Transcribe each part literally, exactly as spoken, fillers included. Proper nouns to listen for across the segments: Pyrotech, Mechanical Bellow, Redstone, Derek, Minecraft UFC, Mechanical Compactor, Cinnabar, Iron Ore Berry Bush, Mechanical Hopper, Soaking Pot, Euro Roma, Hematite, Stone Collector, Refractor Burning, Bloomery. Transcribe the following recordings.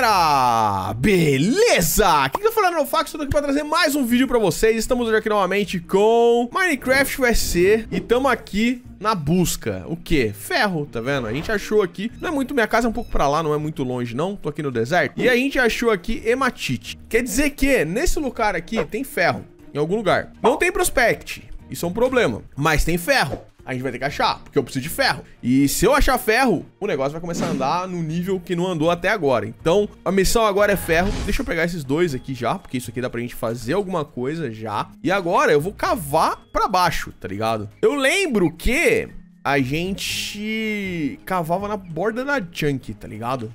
Galera, beleza? Aqui que eu falando no Fax, tô aqui pra trazer mais um vídeo pra vocês. Estamos hoje aqui novamente com Minecraft U F C e tamo aqui na busca. O quê? Ferro, tá vendo? A gente achou aqui, não é muito, minha casa é um pouco pra lá, não é muito longe não, tô aqui no deserto. E a gente achou aqui hematite. Quer dizer que nesse lugar aqui tem ferro, em algum lugar. Não tem prospect, isso é um problema, mas tem ferro. A gente vai ter que achar, porque eu preciso de ferro. E se eu achar ferro, o negócio vai começar a andar no nível que não andou até agora. Então, a missão agora é ferro. Deixa eu pegar esses dois aqui já, porque isso aqui dá pra gente fazer alguma coisa já. E agora eu vou cavar pra baixo, tá ligado? Eu lembro que a gente cavava na borda da Chunk, tá ligado?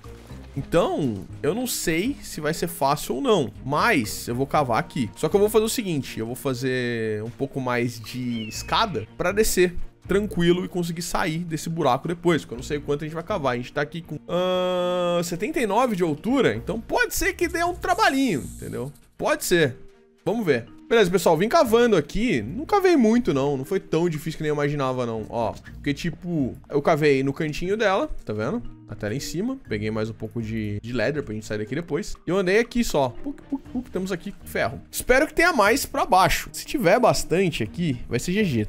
Então, eu não sei se vai ser fácil ou não, mas eu vou cavar aqui. Só que eu vou fazer o seguinte, eu vou fazer um pouco mais de escada pra descer tranquilo e conseguir sair desse buraco depois, porque eu não sei quanto a gente vai cavar. A gente tá aqui com uh, setenta e nove de altura, então pode ser que dê um trabalhinho, entendeu? Pode ser, vamos ver. Beleza, pessoal, vim cavando aqui, não cavei muito não, não foi tão difícil que nem eu imaginava não, ó, porque tipo, eu cavei no cantinho dela, tá vendo? Até lá em cima, peguei mais um pouco de, de leather pra gente sair daqui depois. E eu andei aqui só, puc, puc, puc, temos aqui ferro. Espero que tenha mais pra baixo, se tiver bastante aqui, vai ser G G.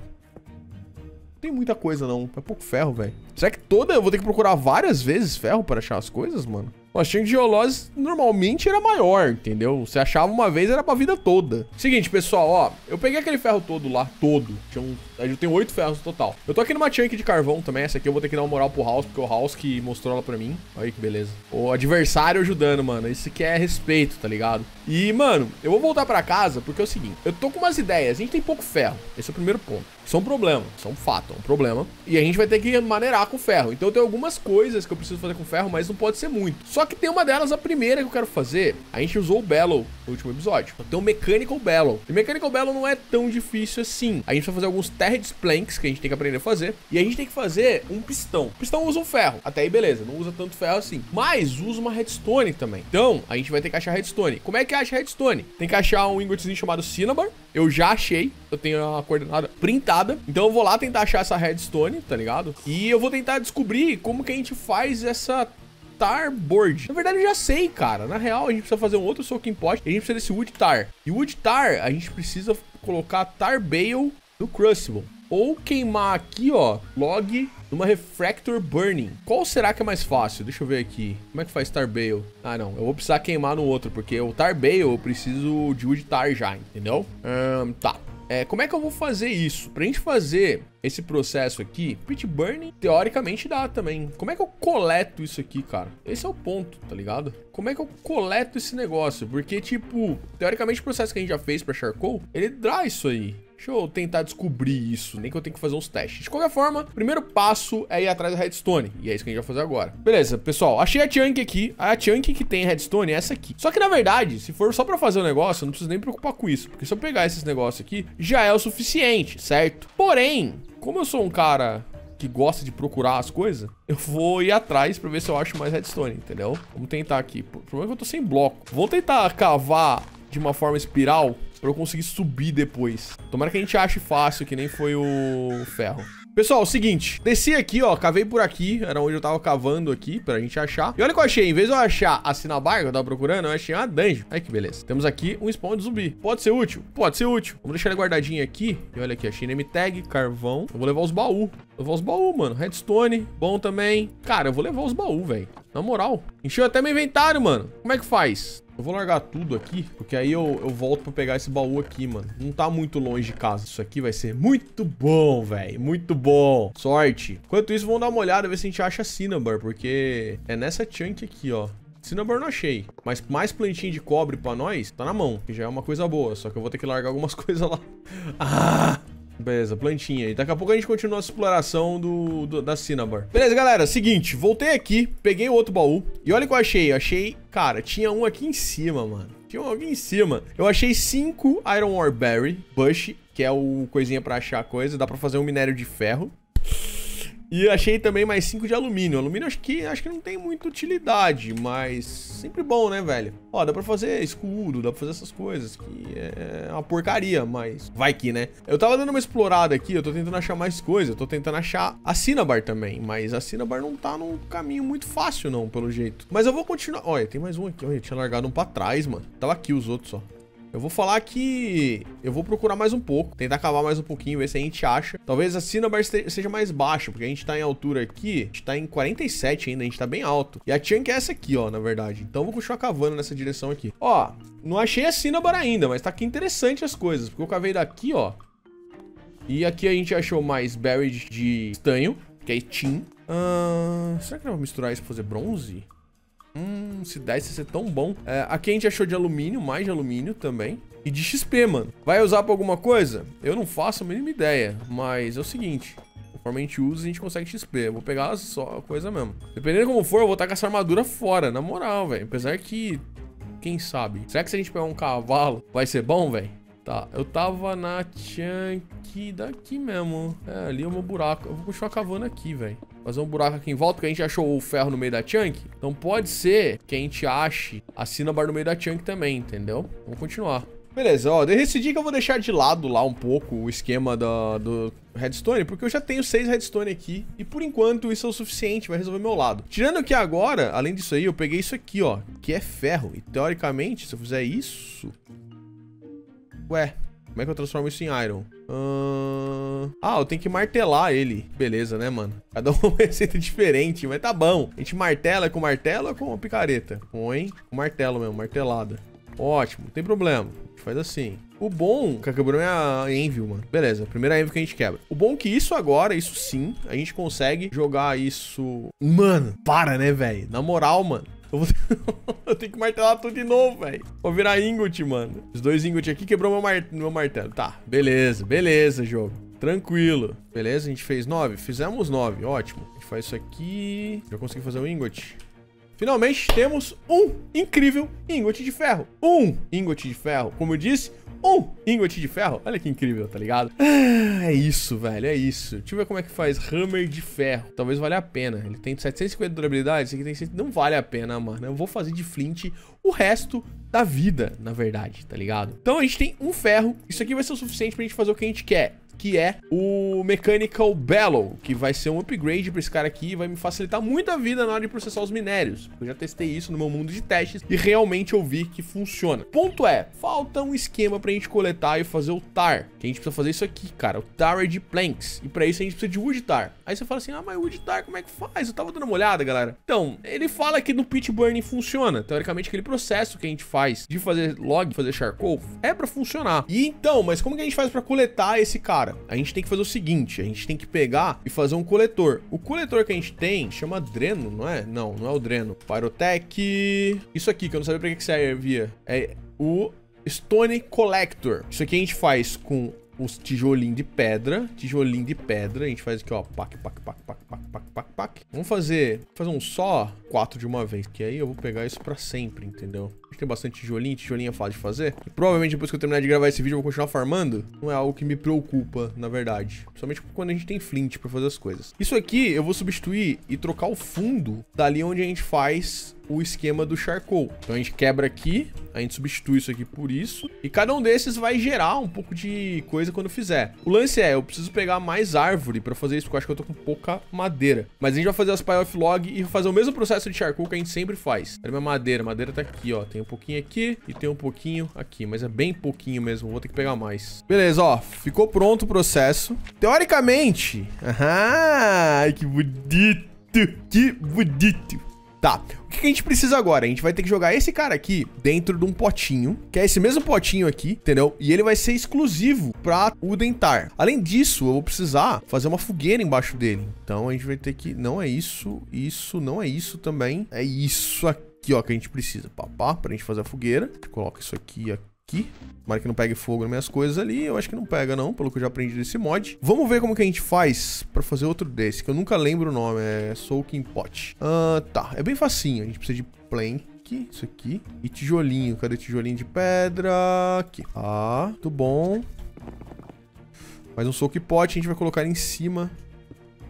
Não tem muita coisa não, é pouco ferro, velho. Será que toda eu vou ter que procurar várias vezes ferro para achar as coisas, mano? Nossa, tinha que geolose normalmente era maior, entendeu? Você achava uma vez, era pra vida toda. Seguinte, pessoal, ó, eu peguei aquele ferro todo lá, todo. Tinha um, eu tenho oito ferros no total. Eu tô aqui numa chunk de carvão também, essa aqui eu vou ter que dar uma moral pro House, porque o House que mostrou ela pra mim. Olha aí que beleza. O adversário ajudando, mano, isso aqui é respeito, tá ligado? E, mano, eu vou voltar pra casa porque é o seguinte, eu tô com umas ideias, a gente tem pouco ferro, esse é o primeiro ponto. Isso é um problema, isso é um fato, é um problema. E a gente vai ter que maneirar com ferro. Então eu tenho algumas coisas que eu preciso fazer com ferro, mas não pode ser muito. Só que tem uma delas, a primeira que eu quero fazer, a gente usou o Bellow no último episódio. Então tem o Mechanical Bellow. E o Mechanical Bellow não é tão difícil assim. A gente vai fazer alguns Terred Planks que a gente tem que aprender a fazer. E a gente tem que fazer um pistão. O pistão usa um ferro. Até aí beleza, não usa tanto ferro assim. Mas usa uma Redstone também. Então a gente vai ter que achar Redstone. Como é que acha Redstone? Tem que achar um ingotzinho chamado Cinnabar. Eu já achei, eu tenho a coordenada printada. Então eu vou lá tentar achar essa redstone, tá ligado? E eu vou tentar descobrir como que a gente faz essa tar board. Na verdade eu já sei, cara. Na real a gente precisa fazer um outro soaking pot. A gente precisa desse wood tar. E wood tar a gente precisa colocar tar bale no crucible. Ou queimar aqui, ó, log numa Refractor Burning. Qual será que é mais fácil? Deixa eu ver aqui. Como é que faz tar bale? Ah, não. Eu vou precisar queimar no outro, porque o tar bale eu preciso de wood tar já, entendeu? Um, tá. É, como é que eu vou fazer isso? Pra gente fazer esse processo aqui, pit burning, teoricamente dá também. Como é que eu coleto isso aqui, cara? Esse é o ponto, tá ligado? Como é que eu coleto esse negócio? Porque, tipo, teoricamente o processo que a gente já fez pra charcoal, ele dá isso aí. Deixa eu tentar descobrir isso, nem que eu tenho que fazer uns testes. De qualquer forma, o primeiro passo é ir atrás da redstone, e é isso que a gente vai fazer agora. Beleza, pessoal, achei a chunk aqui. A chunk que tem redstone é essa aqui. Só que, na verdade, se for só pra fazer o um negócio, eu não preciso nem me preocupar com isso, porque se eu pegar esses negócios aqui, já é o suficiente, certo? Porém, como eu sou um cara que gosta de procurar as coisas, eu vou ir atrás pra ver se eu acho mais redstone, entendeu? Vamos tentar aqui. O problema é que eu tô sem bloco. Vou tentar cavar de uma forma espiral pra eu conseguir subir depois. Tomara que a gente ache fácil, que nem foi o ferro. Pessoal, é o seguinte, desci aqui, ó, cavei por aqui, era onde eu tava cavando aqui pra gente achar. E olha o que eu achei, em vez de eu achar a Cinnabar que eu tava procurando, eu achei uma dungeon. Ai, que beleza. Temos aqui um spawn de zumbi. Pode ser útil? Pode ser útil. Vamos deixar ele guardadinho aqui. E olha aqui, achei name tag, carvão. Eu vou levar os baús. Vou levar os baús, mano. Redstone, bom também. Cara, eu vou levar os baús, velho. Na moral. Encheu até meu inventário, mano. Como é que faz? Eu vou largar tudo aqui, porque aí eu, eu volto pra pegar esse baú aqui, mano. Não tá muito longe de casa. Isso aqui vai ser muito bom, velho. Muito bom. Sorte. Enquanto isso, vamos dar uma olhada, ver se a gente acha Cinnabar, porque é nessa chunk aqui, ó. Cinnabar não achei, mas mais plantinha de cobre pra nós, tá na mão, que já é uma coisa boa. Só que eu vou ter que largar algumas coisas lá. Ah! Beleza, plantinha. E daqui a pouco a gente continua a exploração do, do, da Cinnabar. Beleza, galera. Seguinte, voltei aqui, peguei outro baú. E olha o que eu achei. Eu achei... Cara, tinha um aqui em cima, mano. Tinha um aqui em cima. Eu achei cinco Iron Ore Berry Bush, que é o coisinha pra achar coisa. Dá pra fazer um minério de ferro. E achei também mais cinco de alumínio. Alumínio acho que, acho que não tem muita utilidade, mas sempre bom, né, velho? Ó, dá pra fazer escudo, dá pra fazer essas coisas, que é uma porcaria, mas vai que, né? Eu tava dando uma explorada aqui, eu tô tentando achar mais coisa, eu tô tentando achar a Cinnabar também, mas a Cinnabar não tá num caminho muito fácil, não, pelo jeito. Mas eu vou continuar... Olha, tem mais um aqui, olha, eu tinha largado um pra trás, mano. Tava aqui os outros, ó. Eu vou falar que eu vou procurar mais um pouco, tentar cavar mais um pouquinho, ver se a gente acha. Talvez a Cinnabar seja mais baixa, porque a gente tá em altura aqui, a gente tá em quarenta e sete ainda, a gente tá bem alto. E a chunk é essa aqui, ó, na verdade. Então eu vou continuar cavando nessa direção aqui. Ó, não achei a Cinnabar ainda, mas tá aqui interessante as coisas, porque eu cavei daqui, ó. E aqui a gente achou mais berries de estanho, que é tin. Ah, será que eu vou misturar isso pra fazer bronze? Hum, se dá, isso ia ser tão bom. É, aqui a gente achou de alumínio, mais de alumínio também. E de X P, mano. Vai usar pra alguma coisa? Eu não faço a mínima ideia, mas é o seguinte. Conforme a gente usa, a gente consegue X P. Eu vou pegar só a coisa mesmo. Dependendo de como for, eu vou estar com essa armadura fora, na moral, velho. Apesar que... Quem sabe? Será que se a gente pegar um cavalo, vai ser bom, velho? Tá, eu tava na chunk daqui mesmo. É, ali é o meu buraco. Eu vou continuar cavando aqui, velho. Fazer um buraco aqui em volta, porque a gente achou o ferro no meio da chunk. Então pode ser que a gente ache a Cinnabar no meio da chunk também, entendeu? Vamos continuar. Beleza, ó, eu decidi que eu vou deixar de lado lá um pouco o esquema da, do redstone, porque eu já tenho seis redstone aqui, e por enquanto isso é o suficiente, vai resolver meu lado. Tirando que agora, além disso aí, eu peguei isso aqui, ó, que é ferro. E teoricamente, se eu fizer isso... Ué, como é que eu transformo isso em iron? Uh... Ah, eu tenho que martelar ele. Beleza, né, mano? Cada um uma receita diferente, mas tá bom. A gente martela com martelo ou com uma picareta? Põe com martelo mesmo, martelada. Ótimo, não tem problema. A gente faz assim. O bom... Que quebrou minha envio, mano. Beleza, primeira envio que a gente quebra. O bom é que isso agora, isso sim, a gente consegue jogar isso... Mano, para, né, velho? Na moral, mano. Eu, vou... eu tenho que martelar tudo de novo, velho. Vou virar ingot, mano. Os dois ingot aqui quebrou meu, mar... meu martelo. Tá, beleza, beleza, jogo. Tranquilo. Beleza, a gente fez nove? Fizemos nove, ótimo. A gente faz isso aqui. Já consegui fazer um ingot. Finalmente temos um incrível ingot de ferro. Um ingot de ferro. Como eu disse, um ingot de ferro. Olha que incrível, tá ligado? Ah, é isso, velho, é isso. Deixa eu ver como é que faz hammer de ferro. Talvez valha a pena. Ele tem setecentos e cinquenta de durabilidade, esse aqui tem cem. Não vale a pena, mano. Eu vou fazer de flint o resto da vida, na verdade, tá ligado? Então a gente tem um ferro. Isso aqui vai ser o suficiente pra gente fazer o que a gente quer, que é o Mechanical Bellow, que vai ser um upgrade pra esse cara aqui e vai me facilitar muito a vida na hora de processar os minérios. Eu já testei isso no meu mundo de testes e realmente eu vi que funciona. Ponto é, falta um esquema pra gente coletar e fazer o tar, que a gente precisa fazer isso aqui, cara, o tar de planks, e pra isso a gente precisa de wood tar. Aí você fala assim, ah, mas wood tar como é que faz? Eu tava dando uma olhada, galera. Então, ele fala que no pit burning funciona, teoricamente aquele processo que a gente faz de fazer log, fazer charcoal, é pra funcionar. E então, mas como que a gente faz pra coletar esse cara? A gente tem que fazer o seguinte, a gente tem que pegar e fazer um coletor. O coletor que a gente tem chama dreno, não é? Não, não é o dreno. Pyrotech. Isso aqui, que eu não sabia pra que servia. É o Stone Collector. Isso aqui a gente faz com os tijolinhos de pedra. Tijolinho de pedra. A gente faz aqui, ó. Pac, pac, pac, pac, pac, pac, pac, pac. Vamos fazer, fazer um só quatro de uma vez. Que aí eu vou pegar isso pra sempre, entendeu? Tem bastante tijolinho, tijolinho é fácil de fazer. E provavelmente depois que eu terminar de gravar esse vídeo eu vou continuar farmando. Não é algo que me preocupa, na verdade. Principalmente quando a gente tem flint pra fazer as coisas. Isso aqui eu vou substituir e trocar o fundo dali onde a gente faz o esquema do charcoal. Então a gente quebra aqui, a gente substitui isso aqui por isso. E cada um desses vai gerar um pouco de coisa quando fizer. O lance é, eu preciso pegar mais árvore pra fazer isso, porque eu acho que eu tô com pouca madeira. Mas a gente vai fazer as pile of log e fazer o mesmo processo de charcoal que a gente sempre faz. Olha minha madeira, a madeira tá aqui, ó. Tem um pouquinho aqui e tem um pouquinho aqui, mas é bem pouquinho mesmo, vou ter que pegar mais. Beleza, ó, ficou pronto o processo. Teoricamente, ah, que bonito, que bonito. Tá, o que a gente precisa agora? A gente vai ter que jogar esse cara aqui dentro de um potinho, que é esse mesmo potinho aqui, entendeu? E ele vai ser exclusivo pra o dentar. Além disso, eu vou precisar fazer uma fogueira embaixo dele. Então a gente vai ter que... Não é isso, isso, não é isso também. É isso aqui. Aqui, ó, que a gente precisa, papá, pra gente fazer a fogueira. Coloca isso aqui, aqui. Tomara que não pegue fogo nas minhas coisas ali. Eu acho que não pega, não, pelo que eu já aprendi desse mod. Vamos ver como que a gente faz pra fazer outro desse, que eu nunca lembro o nome. É Soaking Pot. Ah, tá. É bem facinho. A gente precisa de plank, isso aqui. E tijolinho. Cadê tijolinho de pedra? Aqui. Ah, muito bom. Mais um Soaking Pot. A gente vai colocar em cima...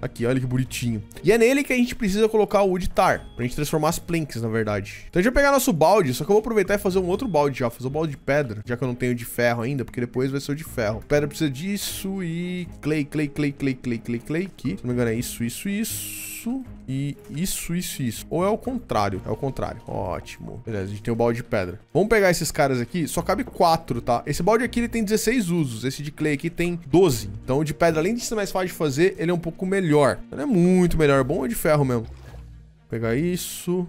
Aqui, olha que bonitinho. E é nele que a gente precisa colocar o wood tar, pra gente transformar as planks, na verdade. Então a gente vai pegar nosso balde, só que eu vou aproveitar e fazer um outro balde já, fazer um balde de pedra, já que eu não tenho de ferro ainda, porque depois vai ser o de ferro. Pedra precisa disso e clay, clay, clay, clay, clay, clay, clay, aqui. Se não me engano é isso, isso, isso e isso, isso, isso. Ou é o contrário, é o contrário. Ótimo. Beleza, a gente tem o balde de pedra. Vamos pegar esses caras aqui, só cabe quatro, tá? Esse balde aqui, ele tem dezesseis usos, esse de clay aqui tem doze. Então o de pedra, além de ser mais fácil de fazer, ele é um pouco melhor. Ele é muito melhor, é bom de ferro mesmo. Pegar isso,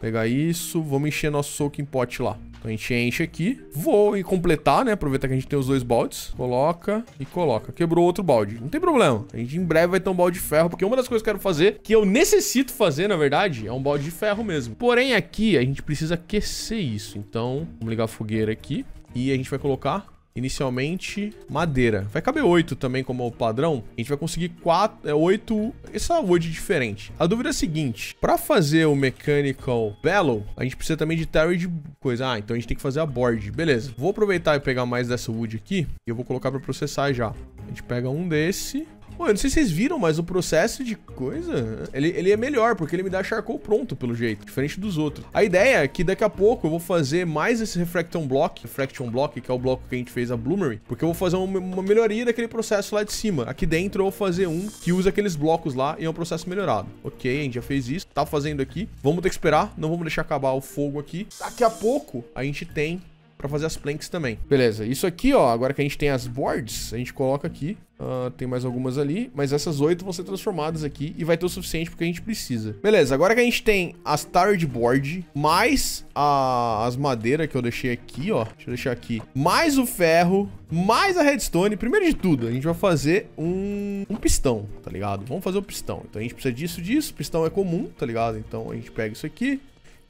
pegar isso, vamos encher nosso soaking pot lá. Então a gente enche aqui, vou e completar, né? Aproveitar que a gente tem os dois baldes, coloca e coloca. Quebrou outro balde, não tem problema. A gente em breve vai ter um balde de ferro, porque uma das coisas que eu quero fazer, que eu necessito fazer, na verdade, é um balde de ferro mesmo. Porém aqui a gente precisa aquecer isso, então vamos ligar a fogueira aqui e a gente vai colocar... Inicialmente, madeira. Vai caber oito também, como é o padrão. A gente vai conseguir quatro, oito... Essa wood diferente. A dúvida é a seguinte. Pra fazer o Mechanical Bellow, a gente precisa também de terry de coisa. Ah, então a gente tem que fazer a board. Beleza. Vou aproveitar e pegar mais dessa wood aqui. E eu vou colocar pra processar já. A gente pega um desse... Bom, eu não sei se vocês viram, mas o processo de coisa, ele, ele é melhor, porque ele me dá charcoal pronto, pelo jeito, diferente dos outros. A ideia é que daqui a pouco eu vou fazer mais esse Refraction Block, Refraction Block, que é o bloco que a gente fez a Bloomery, porque eu vou fazer uma, uma melhoria daquele processo lá de cima. Aqui dentro eu vou fazer um que usa aqueles blocos lá e é um processo melhorado. Ok, a gente já fez isso, tá fazendo aqui. Vamos ter que esperar, não vamos deixar acabar o fogo aqui. Daqui a pouco a gente tem... Pra fazer as planks também. Beleza, isso aqui, ó, agora que a gente tem as boards, a gente coloca aqui. Uh, tem mais algumas ali, mas essas oito vão ser transformadas aqui e vai ter o suficiente porque a gente precisa. Beleza, agora que a gente tem as tired board, mais a, as madeiras que eu deixei aqui, ó. Deixa eu deixar aqui. Mais o ferro, mais a redstone. Primeiro de tudo, a gente vai fazer um, um pistão, tá ligado? Vamos fazer o pistão. Então a gente precisa disso, disso. Pistão é comum, tá ligado? Então a gente pega isso aqui.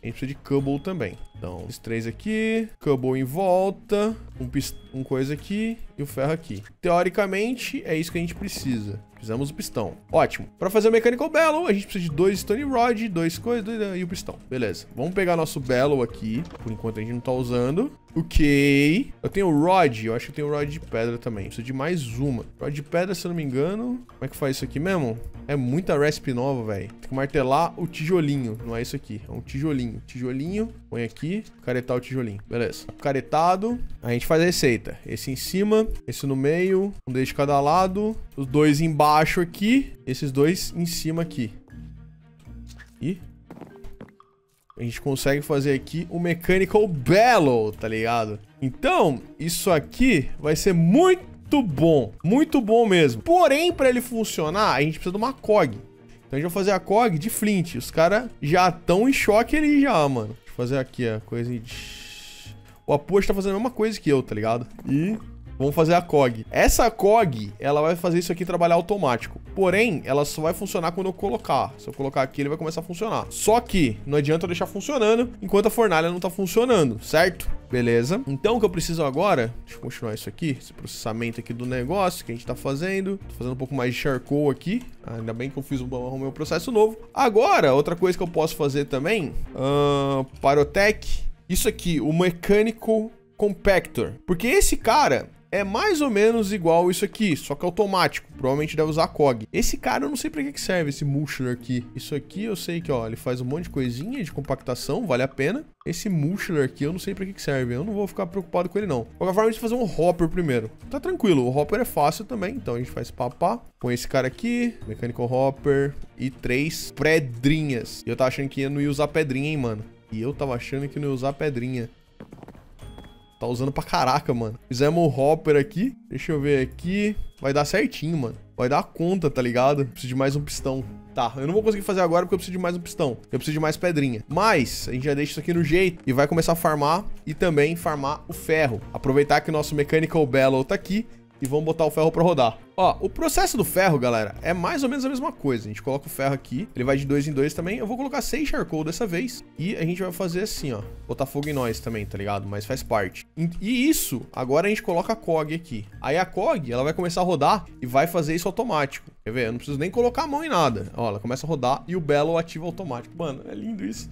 A gente precisa de cobble também. Então, esses três aqui, cobble em volta, um, um coisa aqui e o ferro aqui. Teoricamente, é isso que a gente precisa. Precisamos do pistão. Ótimo. Para fazer o Mechanical Bellow, a gente precisa de dois Stone Rod, dois coisas dois... e o pistão. Beleza. Vamos pegar nosso Bellow aqui. Por enquanto, a gente não tá usando. Ok. Eu tenho o Rod. Eu acho que eu tenho o Rod de pedra também. Preciso de mais uma. Rod de pedra, se eu não me engano. Como é que faz isso aqui mesmo? É muita recipe nova, velho. Tem que martelar o tijolinho. Não é isso aqui. É um tijolinho. Tijolinho. Põe aqui. Caretar o tijolinho. Beleza. Caretado. A gente faz a receita. Esse em cima. Esse no meio. Um desse de cada lado. Os dois embaixo. Baixo aqui, esses dois em cima aqui. E a gente consegue fazer aqui o Mechanical Bellow, tá ligado? Então, isso aqui vai ser muito bom, muito bom mesmo. Porém, para ele funcionar, a gente precisa de uma cog. Então a gente vai fazer a cog de flint. Os caras já estão em choque ali já, mano. Deixa eu fazer aqui a coisa de... O Aposto tá fazendo a mesma coisa que eu, tá ligado? E... Vamos fazer a cog. Essa cog, ela vai fazer isso aqui trabalhar automático. Porém, ela só vai funcionar quando eu colocar. Se eu colocar aqui, ele vai começar a funcionar. Só que não adianta eu deixar funcionando enquanto a fornalha não tá funcionando, certo? Beleza. Então, o que eu preciso agora... Deixa eu continuar isso aqui. Esse processamento aqui do negócio que a gente tá fazendo. Tô fazendo um pouco mais de charcoal aqui. Ainda bem que eu fiz o meu processo novo. Agora, outra coisa que eu posso fazer também... Uh, Pyrotech. Isso aqui, o Mechanical Compactor. Porque esse cara... É mais ou menos igual isso aqui, só que automático. Provavelmente deve usar cog. Esse cara eu não sei pra que serve, esse Mushler aqui. Isso aqui eu sei que, ó, ele faz um monte de coisinha de compactação, vale a pena. Esse Mushler aqui eu não sei pra que serve. Eu não vou ficar preocupado com ele, não. De qualquer forma, a gente vai fazer um Hopper primeiro. Tá tranquilo, o Hopper é fácil também. Então a gente faz papá. Põe esse cara aqui, Mechanical Hopper e três pedrinhas. E eu tava achando que eu não ia usar pedrinha, hein, mano. E eu tava achando que não ia usar pedrinha. Tá usando pra caraca, mano. Fizemos o hopper aqui. Deixa eu ver aqui. Vai dar certinho, mano. Vai dar conta, tá ligado? Preciso de mais um pistão. Tá, eu não vou conseguir fazer agora porque eu preciso de mais um pistão. Eu preciso de mais pedrinha. Mas a gente já deixa isso aqui no jeito e vai começar a farmar e também farmar o ferro. Aproveitar que o nosso Mechanical Bellow tá aqui e vamos botar o ferro pra rodar. Ó, o processo do ferro, galera, é mais ou menos a mesma coisa. A gente coloca o ferro aqui. Ele vai de dois em dois também. Eu vou colocar seis charcoal dessa vez. E a gente vai fazer assim, ó. Botar fogo em nós também, tá ligado? Mas faz parte. E isso, agora a gente coloca a cog aqui. Aí a cog, ela vai começar a rodar e vai fazer isso automático. Quer ver? Eu não preciso nem colocar a mão em nada. Ó, ela começa a rodar e o Bellow ativa automático. Mano, é lindo isso.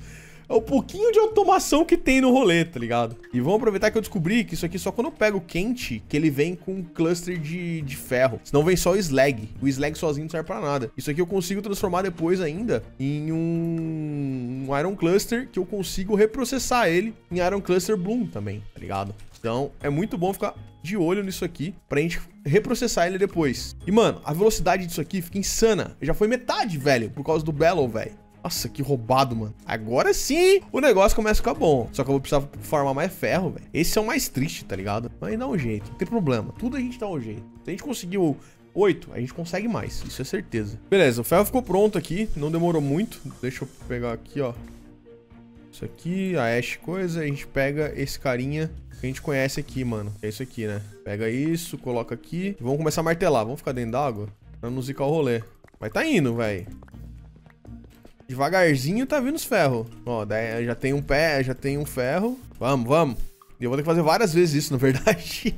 É o pouquinho de automação que tem no rolê, tá ligado? E vamos aproveitar que eu descobri que isso aqui só quando eu pego quente, que ele vem com um cluster de, de ferro. Senão vem só o slag. O slag sozinho não serve pra nada. Isso aqui eu consigo transformar depois ainda em um, um iron cluster, que eu consigo reprocessar ele em iron cluster bloom também, tá ligado? Então é muito bom ficar de olho nisso aqui pra gente reprocessar ele depois. E, mano, a velocidade disso aqui fica insana. Já foi metade, velho, por causa do Bellow, velho. Nossa, que roubado, mano. Agora sim o negócio começa a ficar bom. Só que eu vou precisar farmar mais ferro, velho. Esse é o mais triste, tá ligado? Mas dá um jeito, não tem problema. Tudo a gente dá um jeito. Se a gente conseguiu oito, a gente consegue mais. Isso é certeza. Beleza, o ferro ficou pronto aqui. Não demorou muito. Deixa eu pegar aqui, ó. Isso aqui, a ash coisa. A gente pega esse carinha que a gente conhece aqui, mano. É isso aqui, né? Pega isso, coloca aqui. Vamos começar a martelar. Vamos ficar dentro d'água pra não zicar o rolê. Mas tá indo, velho. Devagarzinho tá vindo os ferros. Ó, daí já tem um pé, já tem um ferro. Vamos, vamos. E eu vou ter que fazer várias vezes isso, na verdade.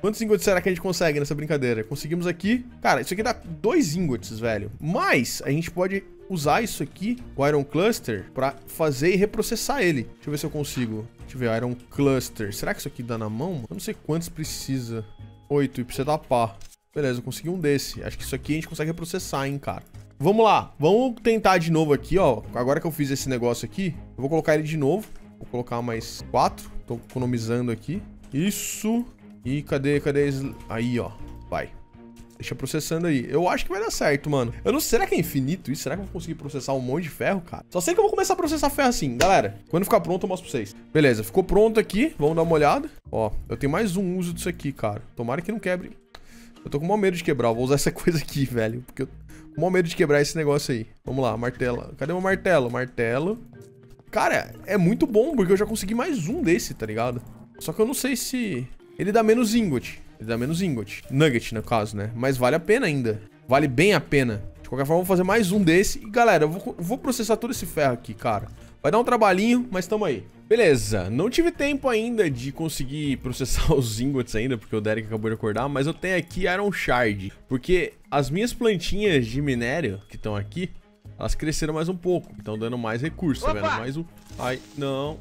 Quantos ingots será que a gente consegue nessa brincadeira? Conseguimos aqui. Cara, isso aqui dá dois ingots, velho. Mas a gente pode usar isso aqui, o Iron Cluster, pra fazer e reprocessar ele. Deixa eu ver se eu consigo. Deixa eu ver, Iron Cluster. Será que isso aqui dá na mão? Eu não sei quantos precisa. Oito, e precisa da pá. Beleza, eu consegui um desse. Acho que isso aqui a gente consegue reprocessar, hein, cara. Vamos lá, vamos tentar de novo aqui, ó. Agora que eu fiz esse negócio aqui, eu vou colocar ele de novo. Vou colocar mais quatro. Tô economizando aqui. Isso. E cadê, cadê? Aí, ó. Vai. Deixa processando aí. Eu acho que vai dar certo, mano. Eu não sei, será que é infinito isso? Será que eu vou conseguir processar um monte de ferro, cara? Só sei que eu vou começar a processar ferro assim, galera. Quando ficar pronto, eu mostro pra vocês. Beleza, ficou pronto aqui. Vamos dar uma olhada. Ó, eu tenho mais um uso disso aqui, cara. Tomara que não quebre. Eu tô com maior medo de quebrar. Eu vou usar essa coisa aqui, velho. Porque eu tô com maior medo de quebrar esse negócio aí. Vamos lá, martelo. Cadê meu martelo? Martelo. Cara, é muito bom, porque eu já consegui mais um desse, tá ligado? Só que eu não sei se... Ele dá menos ingot. Ele dá menos ingot. Nugget, no caso, né? Mas vale a pena ainda. Vale bem a pena. De qualquer forma, eu vou fazer mais um desse. E, galera, eu vou, vou processar todo esse ferro aqui, cara. Vai dar um trabalhinho, mas tamo aí. Beleza, não tive tempo ainda de conseguir processar os ingots ainda, porque o Derek acabou de acordar, mas eu tenho aqui Iron Shard, porque as minhas plantinhas de minério que estão aqui, elas cresceram mais um pouco, estão dando mais recursos, tá vendo? Mais um... Ai, não...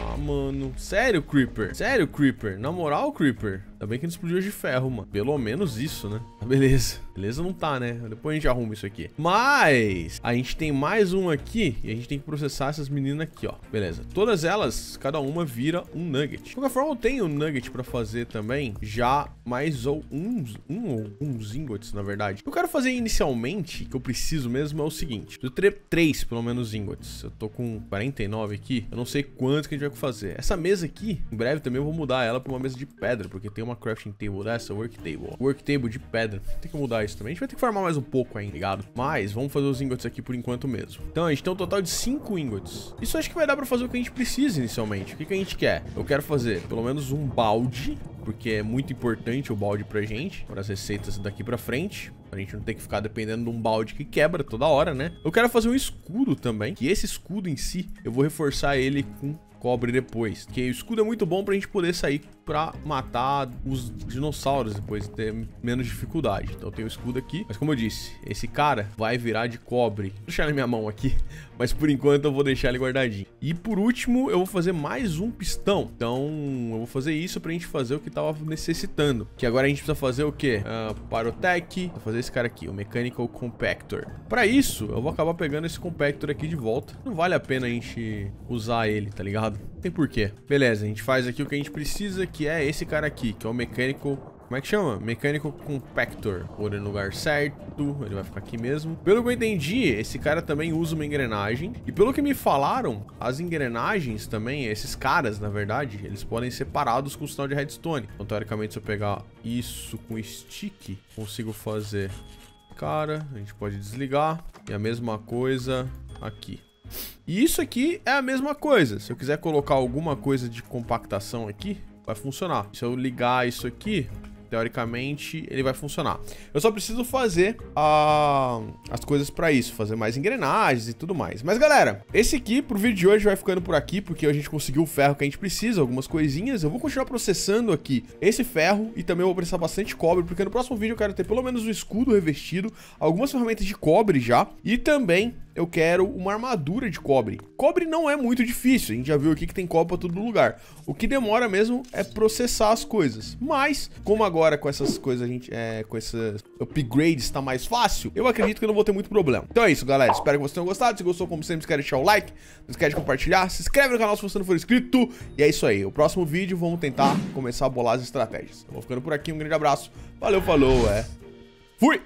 Ah, mano... Sério, Creeper? Sério, Creeper? Na moral, Creeper? Ainda bem que não explodiu de ferro, mano. Pelo menos isso, né? Beleza. Beleza não tá, né? Depois a gente arruma isso aqui. Mas... A gente tem mais um aqui. E a gente tem que processar essas meninas aqui, ó. Beleza. Todas elas, cada uma vira um nugget. De qualquer forma, eu tenho um nugget pra fazer também. Já mais ou uns... Um ou uns ingots, na verdade. O que eu quero fazer inicialmente, que eu preciso mesmo, é o seguinte. Eu tenho três, pelo menos, ingots. Eu tô com quarenta e nove aqui. Eu não sei quanto que a gente vai fazer. Essa mesa aqui, em breve também eu vou mudar ela pra uma mesa de pedra, porque tem uma crafting table dessa, work table. Work table de pedra. Tem que mudar isso também. A gente vai ter que farmar mais um pouco ainda, ligado? Mas vamos fazer os ingots aqui por enquanto mesmo. Então a gente tem um total de cinco ingots. Isso acho que vai dar pra fazer o que a gente precisa inicialmente. O que, que a gente quer? Eu quero fazer pelo menos um balde, porque é muito importante o balde pra gente, para as receitas daqui pra frente. Pra gente não ter que ficar dependendo de um balde que quebra toda hora, né? Eu quero fazer um escudo também, que esse escudo em si, eu vou reforçar ele com cobre depois, porque o escudo é muito bom pra gente poder sair pra matar os dinossauros depois e ter menos dificuldade. Então eu tenho o escudo aqui, mas como eu disse, esse cara vai virar de cobre. Vou deixar na minha mão aqui, mas por enquanto eu vou deixar ele guardadinho. E por último, eu vou fazer mais um pistão. Então eu vou fazer isso pra gente fazer o que tava necessitando, que agora a gente precisa fazer o quê? Uh, Pyrotech. Vou fazer esse cara aqui, o Mechanical Compactor. Pra isso, eu vou acabar pegando esse Compactor aqui de volta. Não vale a pena a gente usar ele, tá ligado? Não tem porquê. Beleza, a gente faz aqui o que a gente precisa, que é esse cara aqui, que é o Mechanical... Como é que chama? Mechanical Compactor. Pôr ele no lugar certo. Ele vai ficar aqui mesmo. Pelo que eu entendi, esse cara também usa uma engrenagem. E pelo que me falaram, as engrenagens também, esses caras, na verdade, eles podem ser separados com o sinal de redstone. Então, teoricamente, se eu pegar isso com stick, consigo fazer... Cara, a gente pode desligar. E a mesma coisa aqui. E isso aqui é a mesma coisa. Se eu quiser colocar alguma coisa de compactação aqui, vai funcionar. Se eu ligar isso aqui, teoricamente, ele vai funcionar. Eu só preciso fazer a... as coisas pra isso, fazer mais engrenagens e tudo mais. Mas, galera, esse aqui, pro vídeo de hoje, vai ficando por aqui, porque a gente conseguiu o ferro que a gente precisa, algumas coisinhas. Eu vou continuar processando aqui esse ferro e também eu vou precisar bastante cobre, porque no próximo vídeo eu quero ter pelo menos o escudo revestido, algumas ferramentas de cobre já, e também... eu quero uma armadura de cobre. Cobre não é muito difícil, a gente já viu aqui que tem cobre pra todo lugar. O que demora mesmo é processar as coisas. Mas, como agora com essas coisas, a gente é, com esses upgrades tá mais fácil, eu acredito que eu não vou ter muito problema. Então é isso, galera. Espero que vocês tenham gostado. Se gostou, como sempre, quer deixar o like, não esquece de compartilhar, se inscreve no canal se você não for inscrito. E é isso aí. O próximo vídeo vamos tentar começar a bolar as estratégias. Eu vou ficando por aqui. Um grande abraço. Valeu, falou, é... Fui!